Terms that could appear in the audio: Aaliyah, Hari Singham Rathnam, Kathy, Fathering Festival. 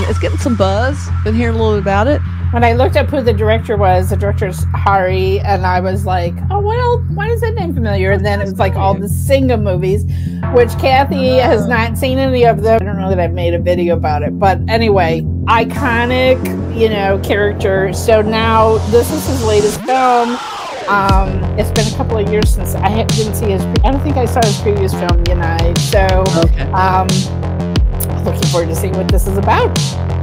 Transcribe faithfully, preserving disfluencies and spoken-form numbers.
and it's getting some buzz. Been hearing a little bit about it. When I looked up who the director was, the director's Hari, and I was like, oh, what else? Why is that name familiar? And then it was like all the Singham movies, which Kathy has not seen any of them. I don't know that I've made a video about it, but anyway, iconic, you know, character. So now this is his latest film. Um, it's been a couple of years since I didn't see his, I don't think I saw his previous film, United. So, okay. um, looking forward to seeing what this is about.